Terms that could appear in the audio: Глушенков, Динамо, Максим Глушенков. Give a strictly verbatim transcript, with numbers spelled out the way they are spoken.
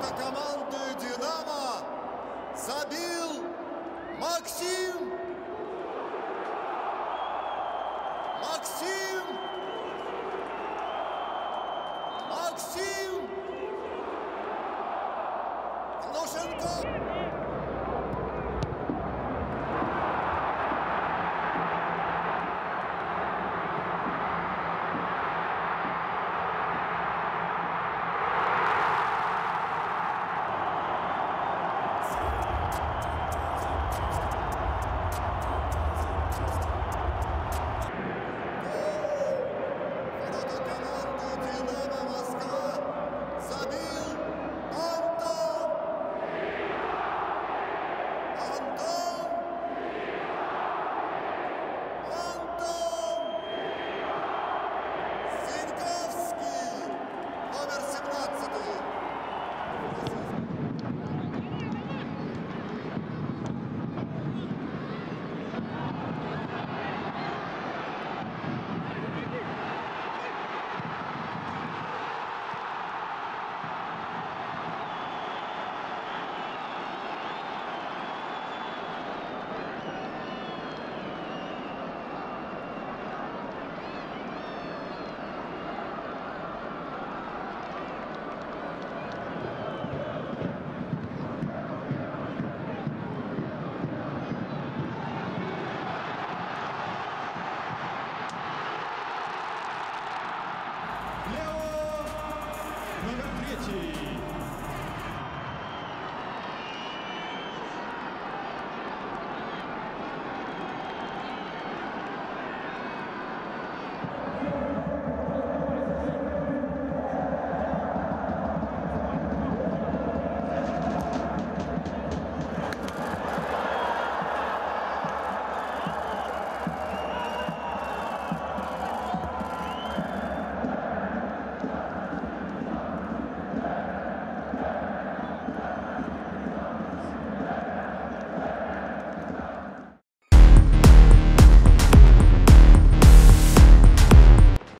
ворота команды «Динамо» забил Максим! Максим! Максим! Глушенков! Номер третий.